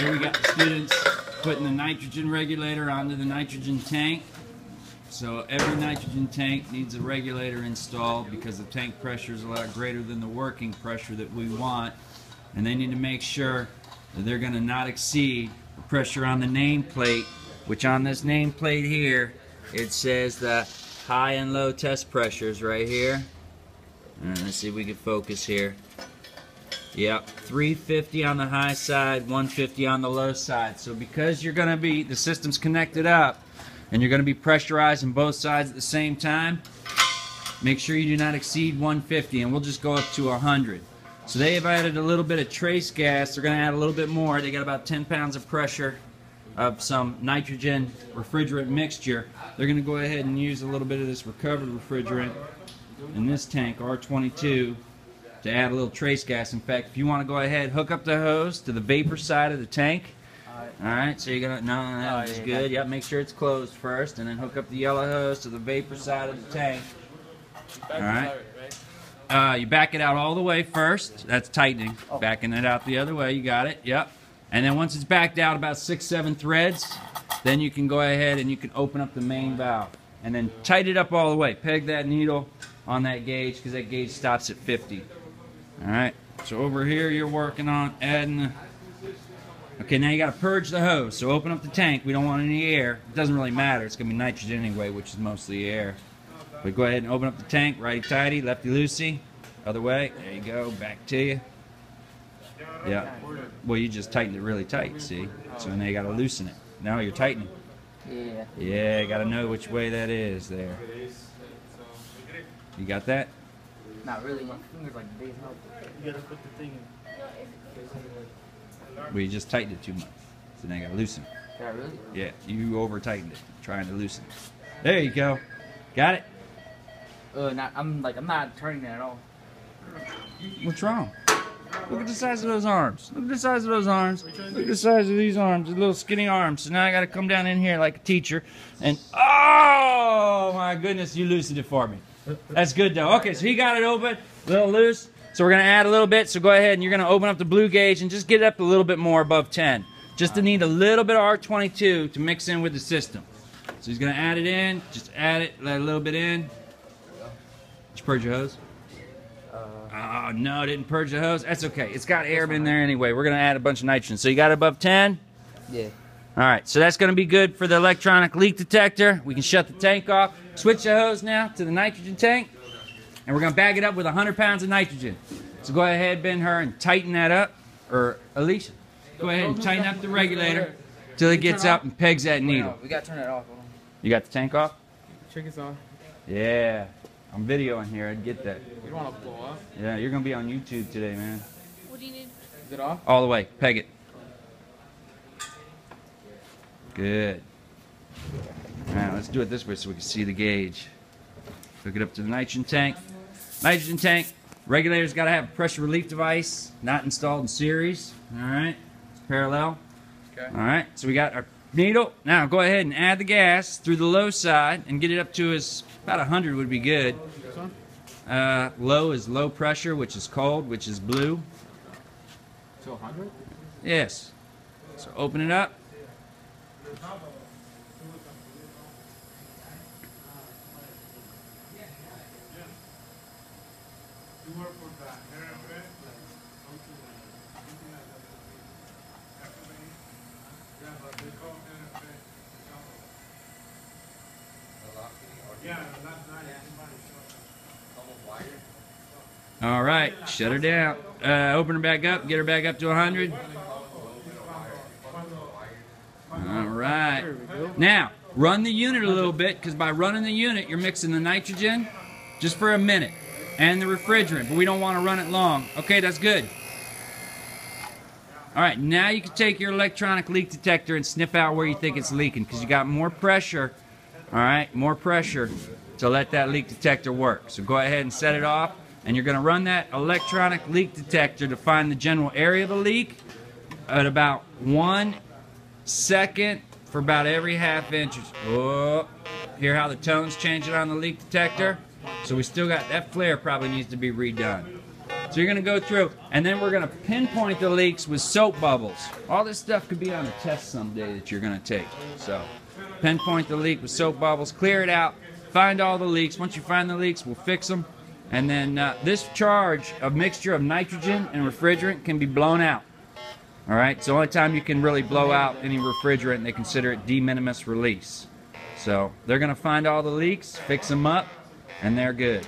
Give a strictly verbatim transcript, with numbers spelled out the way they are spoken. Here we got the students putting the nitrogen regulator onto the nitrogen tank. So every nitrogen tank needs a regulator installed because the tank pressure is a lot greater than the working pressure that we want, and they need to make sure that they're going to not exceed the pressure on the nameplate, which on this nameplate here it says the high and low test pressures right here. And let's see if we can focus here. Yep, three fifty on the high side, one fifty on the low side. So because you're going to be, the system's connected up, and you're going to be pressurizing both sides at the same time, make sure you do not exceed one fifty, and we'll just go up to one hundred. So they've added a little bit of trace gas. They're going to add a little bit more. They got about ten pounds of pressure of some nitrogen refrigerant mixture. They're going to go ahead and use a little bit of this recovered refrigerant in this tank, R twenty-two, to add a little trace gas. In fact, if you want to go ahead, hook up the hose to the vapor side of the tank. Alright, so you're gonna, no, that's no, no, good. Yep, make sure it's closed first, and then hook up the yellow hose to the vapor side of the tank. Alright. Uh, you back it out all the way first. That's tightening. Backing it out the other way, you got it, yep. And then once it's backed out about six, seven threads, then you can go ahead and you can open up the main valve. And then tighten it up all the way. Peg that needle on that gauge, because that gauge stops at fifty. Alright, so over here you're working on adding the... Okay, now you got to purge the hose, so open up the tank. We don't want any air. It doesn't really matter. It's going to be nitrogen anyway, which is mostly air. But go ahead and open up the tank, righty-tighty, lefty-loosey. Other way, there you go, back to you. Yeah. Well, you just tightened it really tight, see? So now you got to loosen it. Now you're tightening. Yeah. Yeah, you got to know which way that is there. You got that? Not really. My finger's like big. You got to put the thing in. Well, you just tightened it too much, so now you gotta loosen it. Yeah, really? Yeah, you over tightened it, trying to loosen it. There you go. Got it? Uh, not, I'm like, I'm not turning it at all. What's wrong? Look at the size of those arms. Look at the size of those arms. Look at the size of these arms, the little skinny arms. So now I gotta come down in here like a teacher, and oh my goodness, you loosened it for me. That's good though. Okay, so he got it open, a little loose. So we're going to add a little bit, so go ahead and you're going to open up the blue gauge and just get it up a little bit more above ten. Just to need a little bit of R twenty-two to mix in with the system. So he's going to add it in, just add it, let a little bit in. Did you purge your hose? Uh, oh no, didn't purge the hose. That's okay, it's got air in there anyway. We're going to add a bunch of nitrogen. So you got it above ten? Yeah. Alright, so that's going to be good for the electronic leak detector. We can shut the tank off. Switch the hose now to the nitrogen tank. And we're going to bag it up with one hundred pounds of nitrogen. So go ahead, Ben Hur, and tighten that up. Or Alicia, go ahead and tighten up the regulator till it gets up and pegs that needle. We got to turn it off. You got the tank off? Check it off. Yeah. I'm videoing here. I'd get that. You don't want to blow off. Yeah, you're going to be on YouTube today, man. What do you need? Is it off? All the way. Peg it. Good. All right, let's do it this way so we can see the gauge. Hook it up to the nitrogen tank. Nitrogen tank, regulator's got to have a pressure relief device, not installed in series. Alright, it's parallel. Okay. Alright, so we got our needle. Now go ahead and add the gas through the low side and get it up to as, about one hundred would be good. Uh, low is low pressure, which is cold, which is blue. To one hundred? Yes. So open it up. All right, shut her down. Uh, open her back up, get her back up to one hundred. All right. Now, run the unit a little bit, because by running the unit, you're mixing the nitrogen just for a minute. And the refrigerant, but we don't want to run it long. Okay, that's good. All right, now you can take your electronic leak detector and sniff out where you think it's leaking, because you got more pressure, all right, more pressure to let that leak detector work. So go ahead and set it off, and you're going to run that electronic leak detector to find the general area of the leak at about one second for about every half inch. Oh, hear how the tone's changing on the leak detector? So we still got, that flare probably needs to be redone. So So you're going to go through, and then we're going to pinpoint the leaks with soap bubbles. All this stuff could be on a test someday that you're going to take. So pinpoint the leak with soap bubbles, clear it out, find all the leaks. Once you find the leaks, we'll fix them. And then uh, this charge, a mixture of nitrogen and refrigerant, can be blown out. All right, it's the only time you can really blow out any refrigerant, and they consider it de minimis release. So they're going to find all the leaks, fix them up, and they're good.